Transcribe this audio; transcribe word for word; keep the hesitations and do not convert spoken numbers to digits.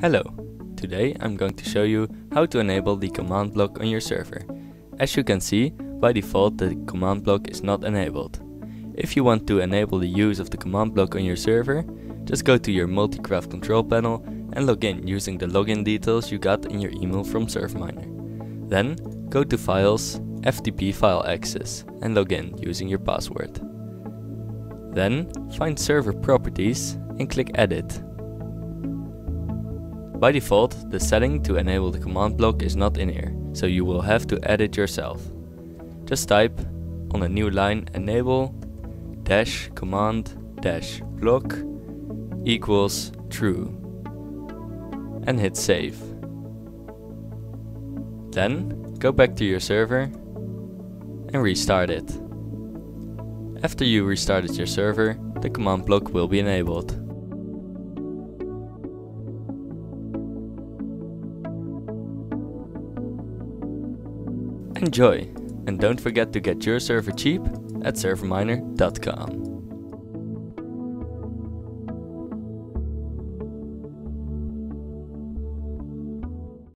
Hello, today I'm going to show you how to enable the command block on your server. As you can see, by default the command block is not enabled. If you want to enable the use of the command block on your server, just go to your Multicraft control panel and log in using the login details you got in your email from ServerMiner. Then go to Files, F T P File Access and log in using your password. Then find Server Properties and click Edit. By default, the setting to enable the command block is not in here, so you will have to edit yourself. Just type on a new line enable dash command dash block equals true and hit save. Then go back to your server and restart it. After you restarted your server, the command block will be enabled. Enjoy, and don't forget to get your server cheap at ServerMiner dot com.